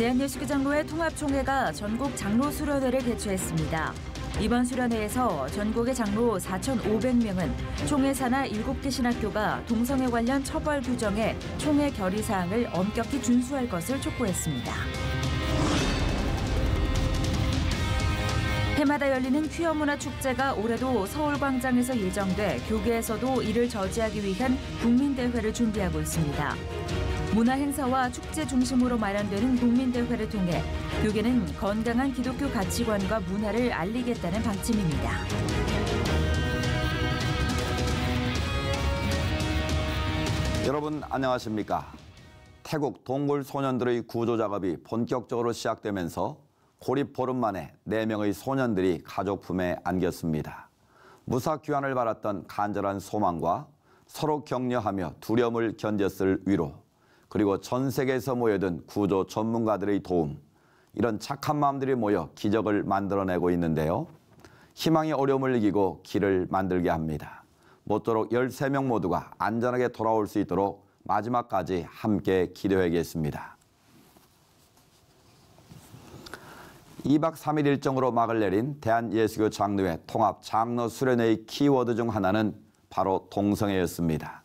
대한예수교장로회 통합총회가 전국 장로 수련회를 개최했습니다. 이번 수련회에서 전국의 장로 4,500명은 총회 산하 7개 신학교가 동성애 관련 처벌 규정에 총회 결의 사항을 엄격히 준수할 것을 촉구했습니다. 해마다 열리는 퀴어문화축제가 올해도 서울광장에서 예정돼 교계에서도 이를 저지하기 위한 국민대회를 준비하고 있습니다. 문화행사와 축제 중심으로 마련되는 국민대회를 통해 교계는 건강한 기독교 가치관과 문화를 알리겠다는 방침입니다. 여러분 안녕하십니까? 태국 동굴 소년들의 구조 작업이 본격적으로 시작되면서 고립 보름 만에 4명의 소년들이 가족 품에 안겼습니다. 무사 귀환을 바랐던 간절한 소망과 서로 격려하며 두려움을 견뎠을 위로, 그리고 전 세계에서 모여든 구조 전문가들의 도움, 이런 착한 마음들이 모여 기적을 만들어내고 있는데요. 희망의 어려움을 이기고 길을 만들게 합니다. 모쪼록 13명 모두가 안전하게 돌아올 수 있도록 마지막까지 함께 기도해야겠습니다. 2박 3일 일정으로 막을 내린 대한예수교 장로회 통합 장로 수련회의 키워드 중 하나는 바로 동성애였습니다.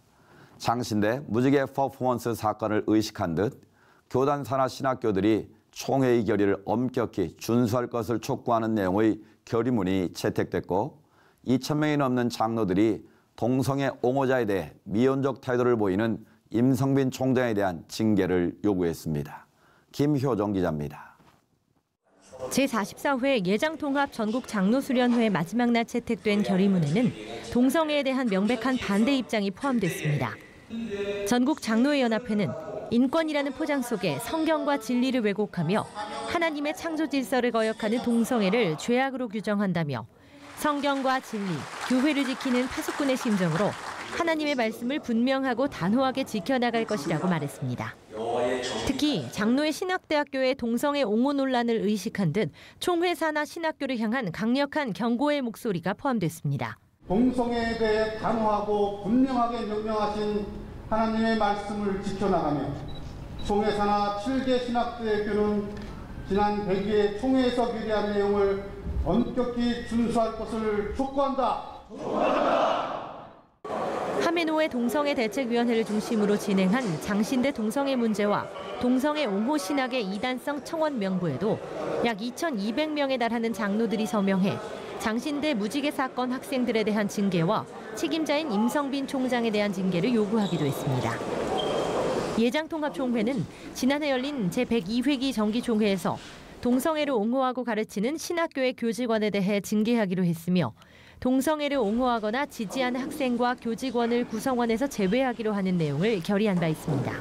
장신대 무지개 퍼포먼스 사건을 의식한 듯 교단 산하 신학교들이 총회의 결의를 엄격히 준수할 것을 촉구하는 내용의 결의문이 채택됐고, 2,000명이 넘는 장로들이 동성애 옹호자에 대해 미온적 태도를 보이는 임성빈 총장에 대한 징계를 요구했습니다. 김효정 기자입니다. 제44회 예장통합 전국 장로수련회 마지막 날 채택된 결의문에는 동성애에 대한 명백한 반대 입장이 포함됐습니다. 전국 장로회 연합회는 인권이라는 포장 속에 성경과 진리를 왜곡하며 하나님의 창조 질서를 거역하는 동성애를 죄악으로 규정한다며, 성경과 진리, 교회를 지키는 파수꾼의 심정으로 하나님의 말씀을 분명하고 단호하게 지켜나갈 것이라고 말했습니다. 특히 장로회 신학대학교의 동성애 옹호 논란을 의식한 듯 총회 산하 신학교를 향한 강력한 경고의 목소리가 포함됐습니다. 동성애에 대해 단호하고 분명하게 명령하신 하나님의 말씀을 지켜나가며, 총회 산하 7개 신학대학교는 지난 100회 총회에서 결의한 내용을 엄격히 준수할 것을 촉구한다. 하메노의 동성애 대책위원회를 중심으로 진행한 장신대 동성애 문제와 동성애 옹호 신학의 이단성 청원 명부에도 약 2,200명에 달하는 장로들이 서명해 장신대 무지개 사건 학생들에 대한 징계와 책임자인 임성빈 총장에 대한 징계를 요구하기도 했습니다. 예장통합총회는 지난해 열린 제102회기 정기총회에서 동성애를 옹호하고 가르치는 신학교의 교직원에 대해 징계하기로 했으며, 동성애를 옹호하거나 지지하는 학생과 교직원을 구성원에서 제외하기로 하는 내용을 결의한 바 있습니다.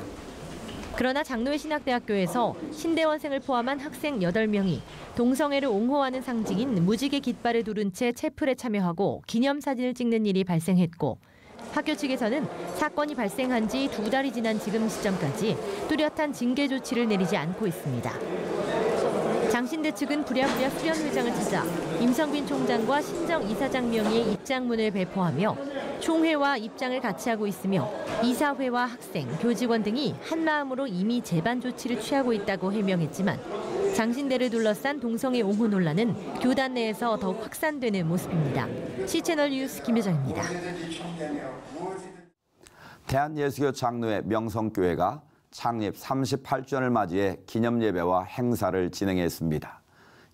그러나 장로회 신학대학교에서 신대원생을 포함한 학생 8명이 동성애를 옹호하는 상징인 무지개 깃발을 두른 채 채플에 참여하고 기념사진을 찍는 일이 발생했고, 학교 측에서는 사건이 발생한 지 2달이 지난 지금 시점까지 뚜렷한 징계 조치를 내리지 않고 있습니다. 장신대 측은 부랴부랴 수련회장을 찾아 임성빈 총장과 신정 이사장 명의의 입장문을 배포하며 총회와 입장을 같이 하고 있으며, 이사회와 학생, 교직원 등이 한마음으로 이미 재반 조치를 취하고 있다고 해명했지만, 장신대를 둘러싼 동성애 옹호 논란은 교단 내에서 더욱 확산되는 모습입니다. C채널 뉴스 김효정입니다. 대한예수교 장로회 명성교회가 창립 38주년을 맞이해 기념예배와 행사를 진행했습니다.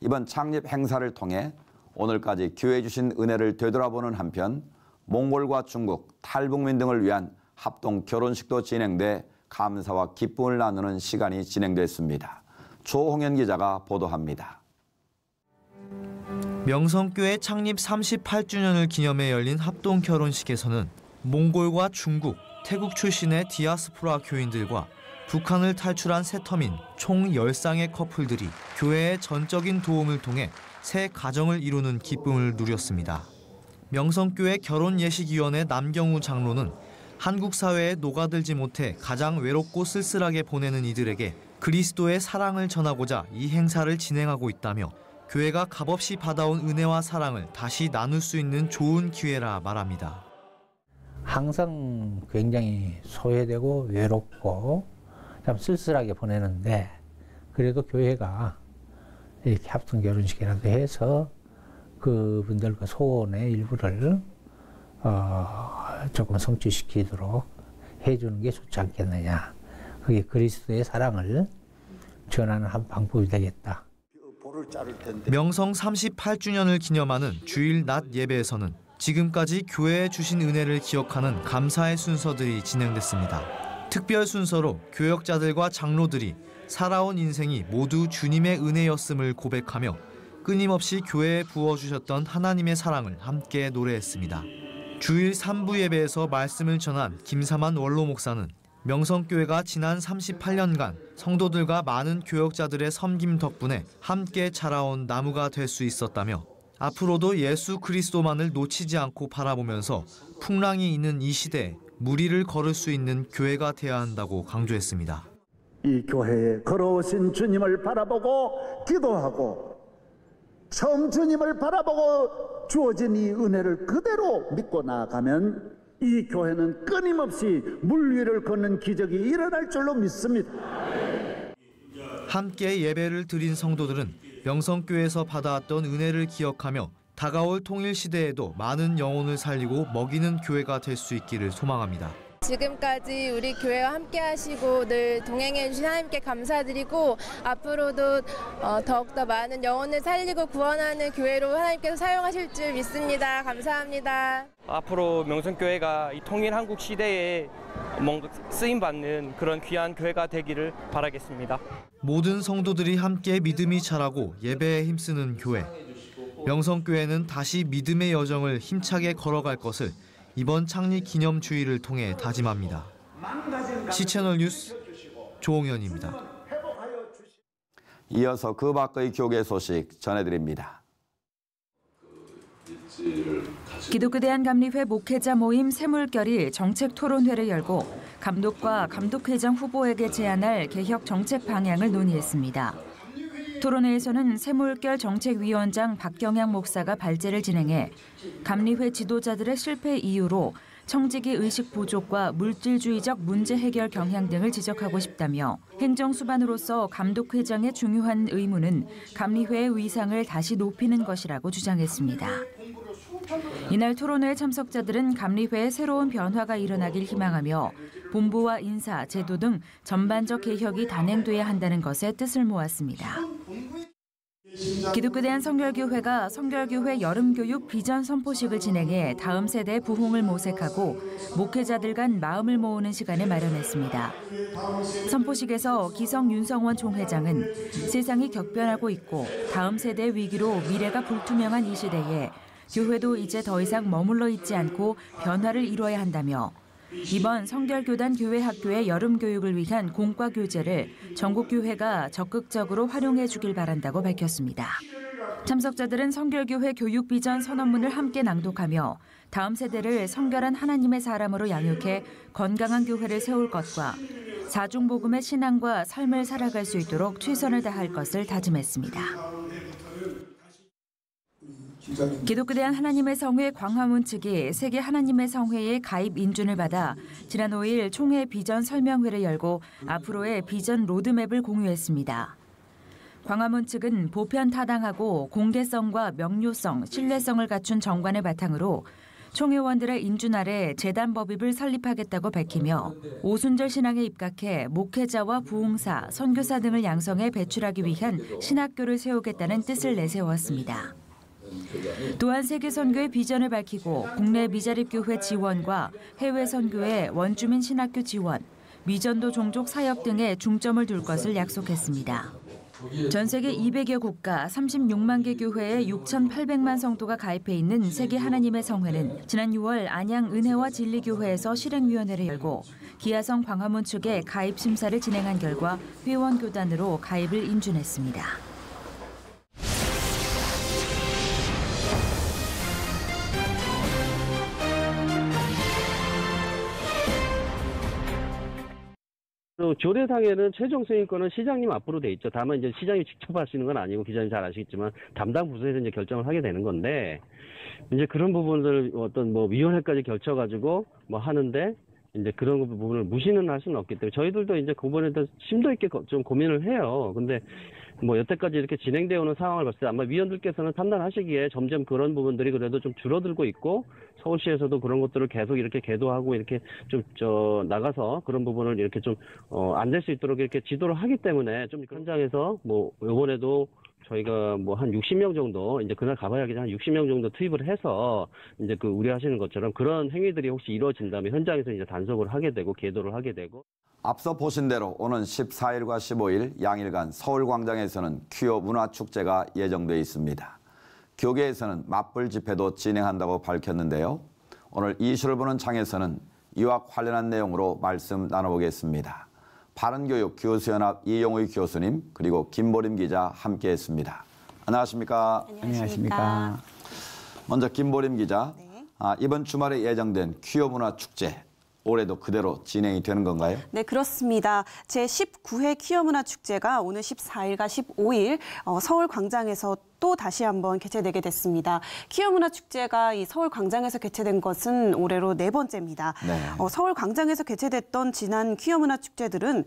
이번 창립 행사를 통해 오늘까지 교회에 주신 은혜를 되돌아보는 한편, 몽골과 중국, 탈북민 등을 위한 합동 결혼식도 진행돼 감사와 기쁨을 나누는 시간이 진행됐습니다. 조홍현 기자가 보도합니다. 명성교회 창립 38주년을 기념해 열린 합동 결혼식에서는 몽골과 중국, 태국 출신의 디아스포라 교인들과 북한을 탈출한 새터민 총 10쌍의 커플들이 교회의 전적인 도움을 통해 새 가정을 이루는 기쁨을 누렸습니다. 명성교회 결혼예식위원회 남경우 장로는 한국 사회에 녹아들지 못해 가장 외롭고 쓸쓸하게 보내는 이들에게 그리스도의 사랑을 전하고자 이 행사를 진행하고 있다며, 교회가 값없이 받아온 은혜와 사랑을 다시 나눌 수 있는 좋은 기회라 말합니다. 항상 굉장히 소외되고 외롭고 참 쓸쓸하게 보내는데, 그래도 교회가 이렇게 합동 결혼식이라도 해서 그분들과 소원의 일부를 조금 성취시키도록 해주는 게 좋지 않겠느냐. 그게 그리스도의 사랑을 전하는 한 방법이 되겠다. 명성 38주년을 기념하는 주일 낮 예배에서는 지금까지 교회에 주신 은혜를 기억하는 감사의 순서들이 진행됐습니다. 특별 순서로 교역자들과 장로들이 살아온 인생이 모두 주님의 은혜였음을 고백하며 끊임없이 교회에 부어주셨던 하나님의 사랑을 함께 노래했습니다. 주일 3부 예배에서 말씀을 전한 김사만 원로 목사는 명성교회가 지난 38년간 성도들과 많은 교역자들의 섬김 덕분에 함께 자라온 나무가 될 수 있었다며 앞으로도 예수 그리스도만을 놓치지 않고 바라보면서 풍랑이 있는 이 시대에 무리를 걸을 수 있는 교회가 되어야 한다고 강조했습니다. 이 교회에 걸어오신 주님을 바라보고 기도하고 처음 주님을 바라보고 주어진 이 은혜를 그대로 믿고 나아가면 이 교회는 끊임없이 물 위를 걷는 기적이 일어날 줄로 믿습니다. 함께 예배를 드린 성도들은 명성교회에서 받아왔던 은혜를 기억하며 다가올 통일시대에도 많은 영혼을 살리고 먹이는 교회가 될 수 있기를 소망합니다. 지금까지 우리 교회와 함께 하시고 늘 동행해 주신 하나님께 감사드리고 앞으로도 더욱더 많은 영혼을 살리고 구원하는 교회로 하나님께서 사용하실 줄 믿습니다. 감사합니다. 앞으로 명성교회가 이 통일한국 시대에 뭔가 쓰임받는 그런 귀한 교회가 되기를 바라겠습니다. 모든 성도들이 함께 믿음이 자라고 예배에 힘쓰는 교회. 명성교회는 다시 믿음의 여정을 힘차게 걸어갈 것을 이번 창립 기념 주일을 통해 다짐합니다. C채널 뉴스 조홍현입니다. 이어서 그 밖의 교계 소식 전해드립니다. 기독교대한감리회 목회자 모임 새물결이 정책 토론회를 열고 감독과 감독회장 후보에게 제안할 개혁 정책 방향을 논의했습니다. 토론회에서는 새물결 정책위원장 박경향 목사가 발제를 진행해 감리회 지도자들의 실패 이유로 청지기 의식 부족과 물질주의적 문제 해결 경향 등을 지적하고 싶다며 행정수반으로서 감독회장의 중요한 의무는 감리회의 위상을 다시 높이는 것이라고 주장했습니다. 이날 토론회 참석자들은 감리회의 새로운 변화가 일어나길 희망하며 본부와 인사, 제도 등 전반적 개혁이 단행돼야 한다는 것에 뜻을 모았습니다. 기독교대한성결교회가 성결교회 여름교육 비전 선포식을 진행해 다음 세대 부흥을 모색하고 목회자들 간 마음을 모으는 시간을 마련했습니다. 선포식에서 기성 윤성원 총회장은 세상이 격변하고 있고 다음 세대 위기로 미래가 불투명한 이 시대에 교회도 이제 더 이상 머물러 있지 않고 변화를 이뤄야 한다며 이번 성결교단 교회 학교의 여름 교육을 위한 공과 교재를 전국 교회가 적극적으로 활용해 주길 바란다고 밝혔습니다. 참석자들은 성결교회 교육 비전 선언문을 함께 낭독하며 다음 세대를 성결한 하나님의 사람으로 양육해 건강한 교회를 세울 것과 사중복음의 신앙과 삶을 살아갈 수 있도록 최선을 다할 것을 다짐했습니다. 기독교대한하나님의성회 광화문 측이 세계 하나님의 성회의 가입 인준을 받아 지난 5일 총회 비전 설명회를 열고 앞으로의 비전 로드맵을 공유했습니다. 광화문 측은 보편타당하고 공개성과 명료성, 신뢰성을 갖춘 정관을 바탕으로 총회원들의 인준 아래 재단법인을 설립하겠다고 밝히며 오순절 신앙에 입각해 목회자와 부흥사, 선교사 등을 양성해 배출하기 위한 신학교를 세우겠다는 뜻을 내세웠습니다. 또한 세계 선교의 비전을 밝히고 국내 미자립교회 지원과 해외 선교의 원주민 신학교 지원, 미전도 종족 사역 등에 중점을 둘 것을 약속했습니다. 전 세계 200여 국가 36만 개 교회에 6,800만 성도가 가입해 있는 세계 하나님의 성회는 지난 6월 안양 은혜와 진리교회에서 실행위원회를 열고 기아성 광화문 측에 가입 심사를 진행한 결과 회원교단으로 가입을 인준했습니다. 조례상에는 최종 승인권은 시장님 앞으로 돼 있죠. 다만 이제 시장이 직접 하시는 건 아니고 기자님 잘 아시겠지만 담당 부서에서 이제 결정을 하게 되는 건데 이제 그런 부분들 어떤 뭐 위원회까지 결쳐가지고 뭐 하는데 이제 그런 부분을 무시는 할 수는 없기 때문에 저희들도 이제 그 부분에 대해서 심도 있게 좀 고민을 해요. 근데 뭐 여태까지 이렇게 진행되어 오는 상황을 봤을 때 아마 위원들께서는 판단하시기에 점점 그런 부분들이 그래도 좀 줄어들고 있고 서울시에서도 그런 것들을 계속 이렇게 계도하고 이렇게 좀 나가서 그런 부분을 이렇게 좀 안 될 수 있도록 이렇게 지도를 하기 때문에 좀 현장에서 뭐 요번에도 저희가 뭐 한 60명 정도, 이제 그날 가봐야 한 60명 정도 투입을 해서 이제 그 우려하시는 것처럼 그런 행위들이 혹시 이루어진다면 현장에서 이제 단속을 하게 되고 계도를 하게 되고. 앞서 보신 대로 오는 14일과 15일 양일간 서울광장에서는 퀴어문화축제가 예정돼 있습니다. 교계에서는 맞불 집회도 진행한다고 밝혔는데요. 오늘 이슈를 보는 창에서는 이와 관련한 내용으로 말씀 나눠보겠습니다. 바른교육 교수연합 이영우 교수님 그리고 김보림 기자 함께했습니다. 안녕하십니까? 안녕하십니까? 먼저 김보림 기자, 네. 이번 주말에 예정된 퀴어문화축제 올해도 그대로 진행이 되는 건가요? 네, 그렇습니다. 제19회 퀴어문화축제가 오는 14일과 15일 서울광장에서 또 다시 한번 개최되게 됐습니다. 퀴어문화축제가 이 서울광장에서 개최된 것은 올해로 4번째입니다. 네. 서울광장에서 개최됐던 지난 퀴어문화축제들은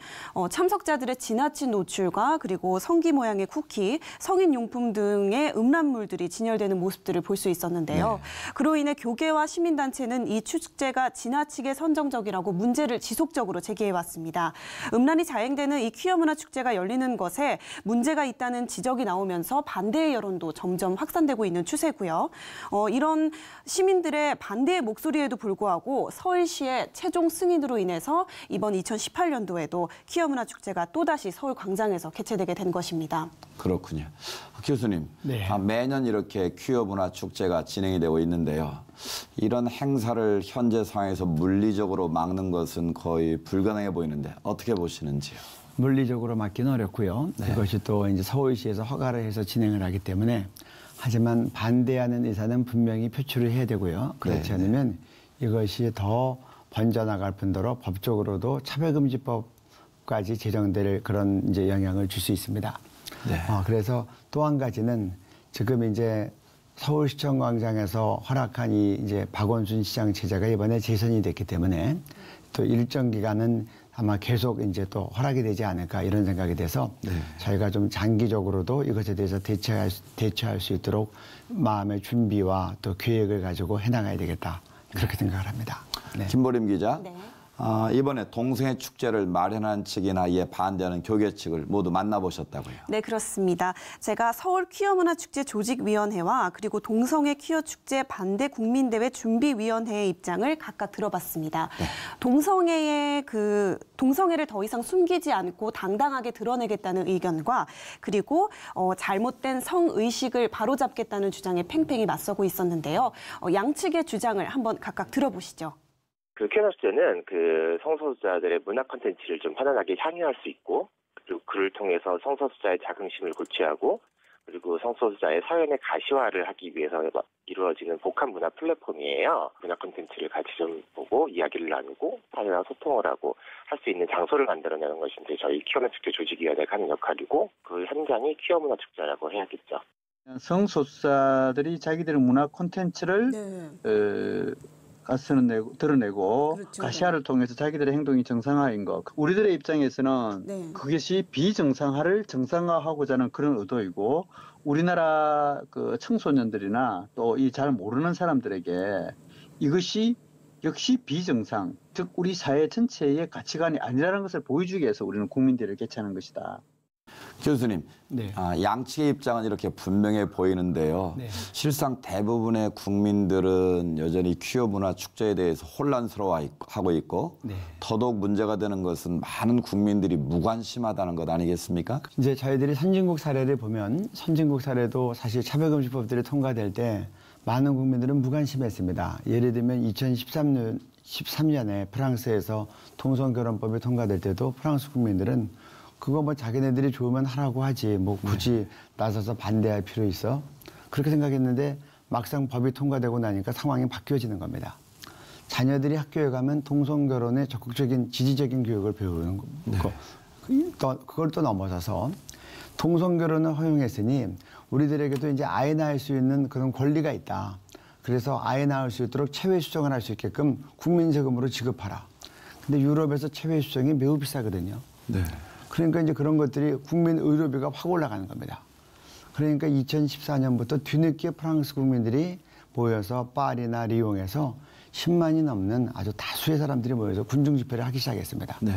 참석자들의 지나친 노출과 그리고 성기 모양의 쿠키, 성인용품 등의 음란물들이 진열되는 모습들을 볼 수 있었는데요. 네. 그로 인해 교계와 시민단체는 이 축제가 지나치게 선정적이라고 문제를 지속적으로 제기해왔습니다. 음란이 자행되는 이 퀴어문화축제가 열리는 것에 문제가 있다는 지적이 나오면서 반대의 여론도 점점 확산되고 있는 추세고요. 이런 시민들의 반대의 목소리에도 불구하고 서울시의 최종 승인으로 인해서 이번 2018년도에도 퀴어문화축제가 또다시 서울광장에서 개최되게 된 것입니다. 그렇군요. 교수님, 네. 매년 이렇게 퀴어문화축제가 진행이 되고 있는데요. 이런 행사를 현재 상황에서 물리적으로 막는 것은 거의 불가능해 보이는데 어떻게 보시는지요? 물리적으로 막기는 어렵고요. 네. 이것이 또 이제 서울시에서 허가를 해서 진행을 하기 때문에 하지만 반대하는 의사는 분명히 표출을 해야 되고요. 그렇지 네. 않으면 이것이 더 번져나갈 뿐더러 법적으로도 차별금지법까지 제정될 그런 이제 영향을 줄 수 있습니다. 네. 그래서 또 한 가지는 지금 이제 서울시청 광장에서 허락한 이 이제 박원순 시장 체제가 이번에 재선이 됐기 때문에 또 일정 기간은 아마 계속 이제 또 허락이 되지 않을까 이런 생각이 돼서 네. 저희가 좀 장기적으로도 이것에 대해서 대처할 수 있도록 마음의 준비와 또 계획을 가지고 해나가야 되겠다 그렇게 생각을 합니다. 네. 김보림 기자. 네. 이번에 동성애 축제를 마련한 측이나 이에 반대하는 교계 측을 모두 만나보셨다고요? 네, 그렇습니다. 제가 서울 퀴어문화축제 조직위원회와 그리고 동성애 퀴어축제 반대 국민대회 준비위원회의 입장을 각각 들어봤습니다. 네. 동성애를 더 이상 숨기지 않고 당당하게 드러내겠다는 의견과 그리고 잘못된 성의식을 바로잡겠다는 주장에 팽팽히 맞서고 있었는데요. 양측의 주장을 한번 각각 들어보시죠. 그 퀴어문화축제는 그 성소수자들의 문화 콘텐츠를 좀 편안하게 향유할 수 있고 그리고 그를 통해서 성소수자의 자긍심을 고취하고 그리고 성소수자의 사연의 가시화를 하기 위해서 이루어지는 복합 문화 플랫폼이에요. 문화 콘텐츠를 같이 좀 보고 이야기를 나누고 사회와 소통을 하고 할 수 있는 장소를 만들어내는 것인데 저희 퀴어문화축제 조직위원회가 하는 역할이고 그 현장이 퀴어문화축제라고 해야겠죠. 성소수자들이 자기들의 문화 콘텐츠를 네. 드러내고 그렇죠. 가시화를 통해서 자기들의 행동이 정상화인 것. 우리들의 입장에서는 네. 그것이 비정상화를 정상화하고자 하는 그런 의도이고 우리나라 그 청소년들이나 또 이 잘 모르는 사람들에게 이것이 역시 비정상, 즉 우리 사회 전체의 가치관이 아니라는 것을 보여주기 위해서 우리는 국민들을 개최하는 것이다. 교수님, 네. 양측의 입장은 이렇게 분명해 보이는데요. 네. 실상 대부분의 국민들은 여전히 퀴어 문화 축제에 대해서 혼란스러워하고 있고 네. 더더욱 문제가 되는 것은 많은 국민들이 무관심하다는 것 아니겠습니까? 이제 저희들이 선진국 사례를 보면 선진국 사례도 사실 차별금지법들이 통과될 때 많은 국민들은 무관심했습니다. 예를 들면 2013년에 프랑스에서 동성결혼법이 통과될 때도 프랑스 국민들은 그거 뭐 자기네들이 좋으면 하라고 하지 뭐 굳이 나서서 반대할 필요 있어? 그렇게 생각했는데 막상 법이 통과되고 나니까 상황이 바뀌어지는 겁니다. 자녀들이 학교에 가면 동성결혼에 적극적인 지지적인 교육을 배우는 거 네. 그걸 또 넘어서서 동성결혼을 허용했으니 우리들에게도 이제 아이 낳을 수 있는 그런 권리가 있다. 그래서 아이 낳을 수 있도록 체외 수정을 할 수 있게끔 국민 세금으로 지급하라. 근데 유럽에서 체외 수송이 매우 비싸거든요. 네. 그러니까 이제 그런 것들이 국민 의료비가 확 올라가는 겁니다. 그러니까 2014년부터 뒤늦게 프랑스 국민들이 모여서 파리나 리옹에서 10만이 넘는 아주 다수의 사람들이 모여서 군중 집회를 하기 시작했습니다. 네.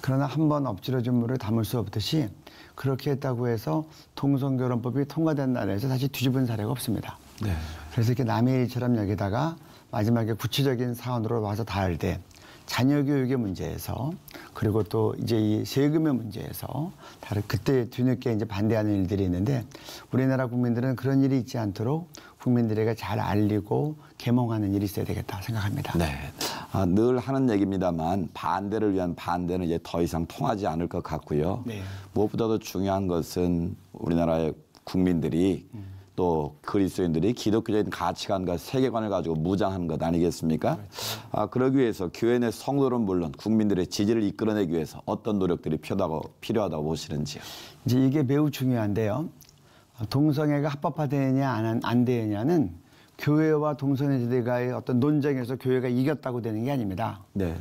그러나 한번 엎질러진 물을 담을 수 없듯이 그렇게 했다고 해서 동성결혼법이 통과된 나라에서 다시 뒤집은 사례가 없습니다. 네. 그래서 이렇게 남의 일처럼 여기다가 마지막에 구체적인 사안으로 와서 닿을 때 자녀 교육의 문제에서 그리고 또 이제 이 세금의 문제에서 다른 그때 뒤늦게 이제 반대하는 일들이 있는데 우리나라 국민들은 그런 일이 있지 않도록 국민들에게 잘 알리고 계몽하는 일이 있어야 되겠다 생각합니다. 네. 아, 늘 하는 얘기입니다만 반대를 위한 반대는 이제 더 이상 통하지 않을 것 같고요. 네. 무엇보다도 중요한 것은 우리나라의 국민들이 또 그리스도인들이 기독교적인 가치관과 세계관을 가지고 무장한 것 아니겠습니까? 그렇죠. 아, 그러기 위해서 교회 내 성도는 물론 국민들의 지지를 이끌어내기 위해서 어떤 노력들이 필요하다고 보시는지요? 이제 이게 매우 중요한데요. 동성애가 합법화되느냐 안 되느냐는 교회와 동성애자들과의 어떤 논쟁에서 교회가 이겼다고 되는 게 아닙니다. 네.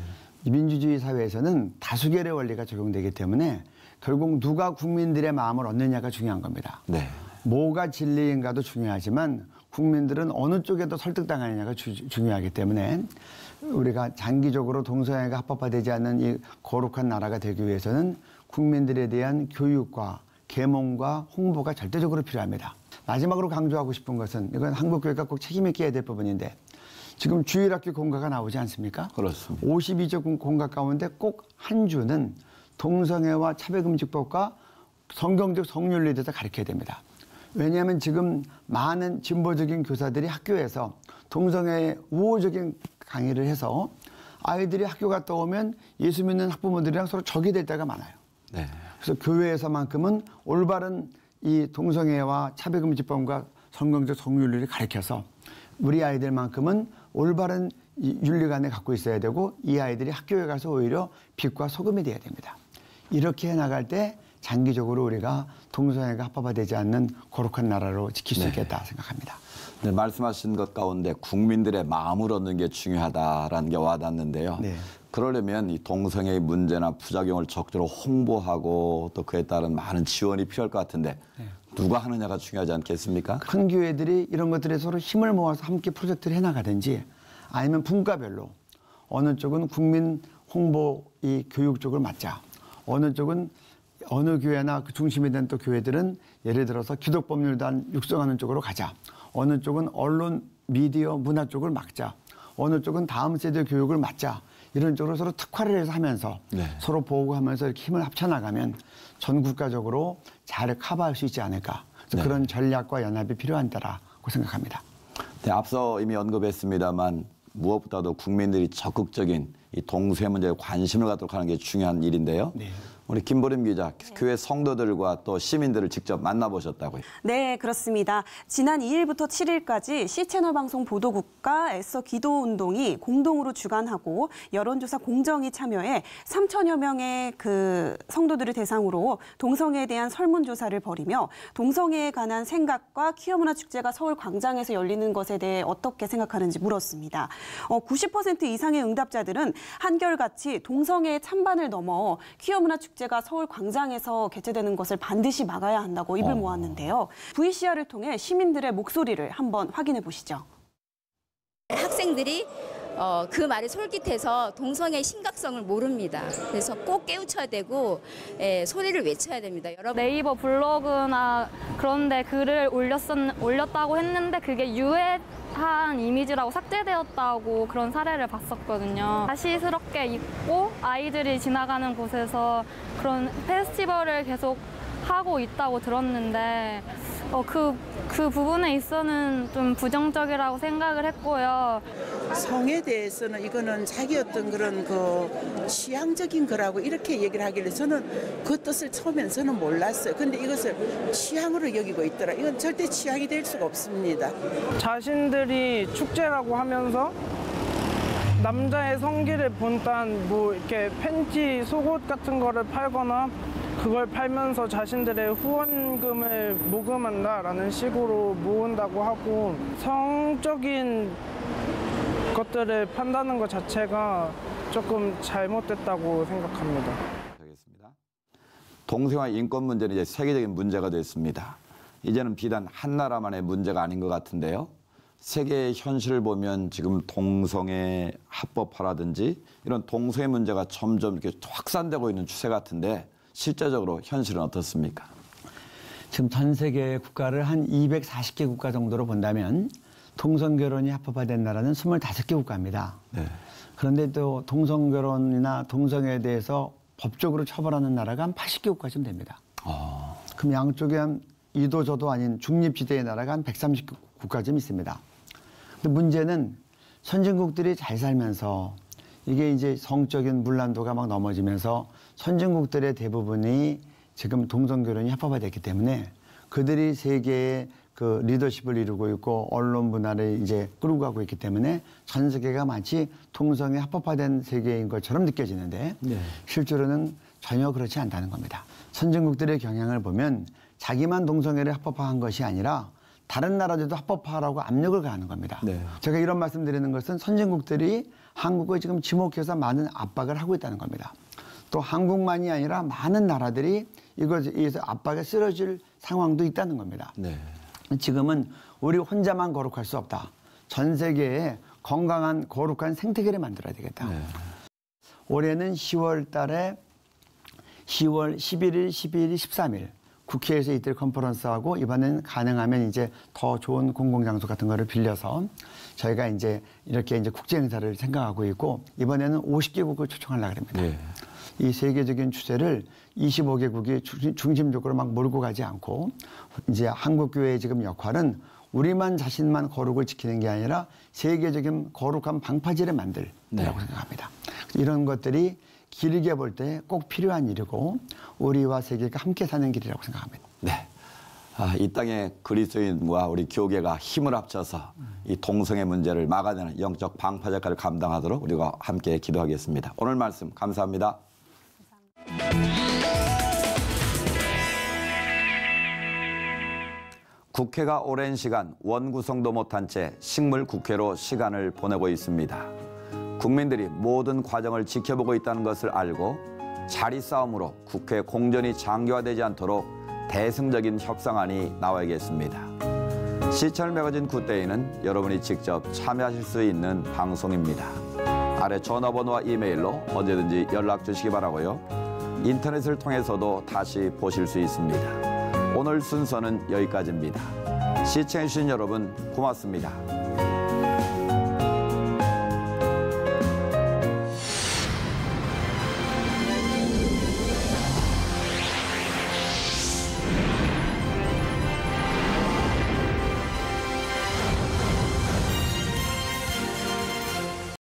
민주주의 사회에서는 다수결의 원리가 적용되기 때문에 결국 누가 국민들의 마음을 얻느냐가 중요한 겁니다. 네. 뭐가 진리인가도 중요하지만 국민들은 어느 쪽에 더 설득당하느냐가 중요하기 때문에 우리가 장기적으로 동성애가 합법화되지 않는 이 거룩한 나라가 되기 위해서는 국민들에 대한 교육과 계몽과 홍보가 절대적으로 필요합니다. 마지막으로 강조하고 싶은 것은 이건 한국교회가 꼭 책임있게 해야 될 부분인데 지금 주일학교 공과가 나오지 않습니까? 그렇습니다. 52조 공과 가운데 꼭 한 주는 동성애와 차별금지법과 성경적 성윤리에 대해서 가르쳐야 됩니다. 왜냐하면 지금 많은 진보적인 교사들이 학교에서 동성애에 우호적인 강의를 해서 아이들이 학교 갔다 오면 예수 믿는 학부모들이랑 서로 적이 될 때가 많아요. 네. 그래서 교회에서만큼은 올바른 이 동성애와 차별금지법과 성경적 성윤리를 가르쳐서 우리 아이들만큼은 올바른 윤리관을 갖고 있어야 되고 이 아이들이 학교에 가서 오히려 빛과 소금이 돼야 됩니다. 이렇게 해나갈 때 장기적으로 우리가 동성애가 합법화되지 않는 거룩한 나라로 지킬 수 있겠다 생각합니다. 네, 말씀하신 것 가운데 국민들의 마음을 얻는 게 중요하다라는 게 와닿는데요. 네. 그러려면 이 동성애의 문제나 부작용을 적절히 홍보하고 또 그에 따른 많은 지원이 필요할 것 같은데 네. 누가 하느냐가 중요하지 않겠습니까? 큰 교회들이 이런 것들에 서로 힘을 모아서 함께 프로젝트를 해나가든지 아니면 분과별로 어느 쪽은 국민 홍보 이 교육 쪽을 맡자 어느 쪽은 어느 교회나 그 중심이 된 또 교회들은 예를 들어서 기독법률단 육성하는 쪽으로 가자. 어느 쪽은 언론, 미디어, 문화 쪽을 막자. 어느 쪽은 다음 세대 교육을 맡자. 이런 쪽으로 서로 특화를 해서 하면서 네. 서로 보호하면서 이렇게 힘을 합쳐나가면 전 국가적으로 잘 커버할 수 있지 않을까. 그래서 네. 그런 전략과 연합이 필요한다라고 생각합니다. 네, 앞서 이미 언급했습니다만 무엇보다도 국민들이 적극적인 이 동성애 문제에 관심을 갖도록 하는 게 중요한 일인데요. 네. 우리 김보림 기자, 네. 교회 성도들과 또 시민들을 직접 만나보셨다고요? 네, 그렇습니다. 지난 2일부터 7일까지 C채널 방송 보도국과 애써 기도운동이 공동으로 주관하고 여론조사 공정이 참여해 3천여 명의 그 성도들을 대상으로 동성애에 대한 설문조사를 벌이며 동성애에 관한 생각과 퀴어문화축제가 서울 광장에서 열리는 것에 대해 어떻게 생각하는지 물었습니다. 90% 이상의 응답자들은 한결같이 동성애의 찬반을 넘어 퀴어문화축제 제가 서울 광장에서 개최되는 것을 반드시 막아야 한다고 입을 모았는데요. VCR을 통해 시민들의 목소리를 한번 확인해 보시죠. 학생들이 그 말에 솔깃해서 동성애의 심각성을 모릅니다. 그래서 꼭 깨우쳐야 되고 소리를 외쳐야 됩니다. 여러분. 네이버 블로그나 그런데 글을 올렸다고 했는데 그게 유해한 이미지라고 삭제되었다고 그런 사례를 봤었거든요. 다시스럽게 입고 아이들이 지나가는 곳에서 그런 페스티벌을 계속 하고 있다고 들었는데 그 부분에 있어서는 좀 부정적이라고 생각을 했고요. 성에 대해서는 이거는 자기 어떤 그런 그 취향적인 거라고 이렇게 얘기를 하길래 저는 그 뜻을 처음엔 저는 몰랐어요. 근데 이것을 취향으로 여기고 있더라. 이건 절대 취향이 될 수가 없습니다. 자신들이 축제라고 하면서 남자의 성기를 본딴 뭐 이렇게 팬티, 속옷 같은 거를 팔거나 그걸 팔면서 자신들의 후원금을 모금한다라는 식으로 모은다고 하고 성적인 것들을 판다는 것 자체가 조금 잘못됐다고 생각합니다. 동서와 인권 문제는 이제 세계적인 문제가 됐습니다. 이제는 비단 한 나라만의 문제가 아닌 것 같은데요. 세계의 현실을 보면 지금 동성애 합법화라든지 이런 동성애 문제가 점점 이렇게 확산되고 있는 추세 같은데 실제적으로 현실은 어떻습니까? 지금 전 세계 국가를 한 240개 국가 정도로 본다면 동성결혼이 합법화된 나라는 25개 국가입니다. 네. 그런데 또 동성결혼이나 동성애에 대해서 법적으로 처벌하는 나라가 한 80개 국가쯤 됩니다. 그럼 양쪽에 한 이도 저도 아닌 중립지대의 나라가 한 130개 국가쯤 있습니다. 근데 문제는 선진국들이 잘 살면서 이게 이제 성적인 문란도가 막 넘어지면서 선진국들의 대부분이 지금 동성결혼이 합법화됐기 때문에 그들이 세계의 그 리더십을 이루고 있고 언론 문화를 이제 끌고 가고 있기 때문에 전 세계가 마치 동성애 합법화된 세계인 것처럼 느껴지는데 네. 실제로는 전혀 그렇지 않다는 겁니다. 선진국들의 경향을 보면 자기만 동성애를 합법화한 것이 아니라 다른 나라들도 합법화하라고 압력을 가하는 겁니다. 네. 제가 이런 말씀드리는 것은 선진국들이 한국을 지금 지목해서 많은 압박을 하고 있다는 겁니다. 또 한국만이 아니라 많은 나라들이 이것에 의해서 압박에 쓰러질 상황도 있다는 겁니다. 네. 지금은 우리 혼자만 거룩할 수 없다. 전 세계에 건강한 거룩한 생태계를 만들어야 되겠다. 네. 올해는 10월 달에 10월 11일, 12일, 13일 국회에서 이틀 컨퍼런스하고 이번엔 가능하면 이제 더 좋은 공공장소 같은 거를 빌려서 저희가 이제 이렇게 이제 국제행사를 생각하고 있고 이번에는 50개국을 초청하려고 합니다. 네. 이 세계적인 추세를 25개국이 중심적으로 막 몰고 가지 않고 이제 한국교회의 지금 역할은 우리만 자신만 거룩을 지키는 게 아니라 세계적인 거룩한 방파제를 만들라고 네. 생각합니다. 이런 것들이 길게 볼 때 꼭 필요한 일이고 우리와 세계가 함께 사는 길이라고 생각합니다. 네, 이 땅에 그리스도인과 우리 교계가 힘을 합쳐서 이 동성애 문제를 막아내는 영적 방파제 역할을 감당하도록 우리가 함께 기도하겠습니다. 오늘 말씀 감사합니다. 국회가 오랜 시간 원구성도 못한 채 식물국회로 시간을 보내고 있습니다. 국민들이 모든 과정을 지켜보고 있다는 것을 알고 자리 싸움으로 국회 공전이 장기화되지 않도록 대승적인 협상안이 나와야겠습니다. C채널 매거진 굿데이는 여러분이 직접 참여하실 수 있는 방송입니다. 아래 전화번호와 이메일로 언제든지 연락 주시기 바라고요. 인터넷을 통해서도 다시 보실 수 있습니다. 오늘 순서는 여기까지입니다. 시청해주신 여러분 고맙습니다.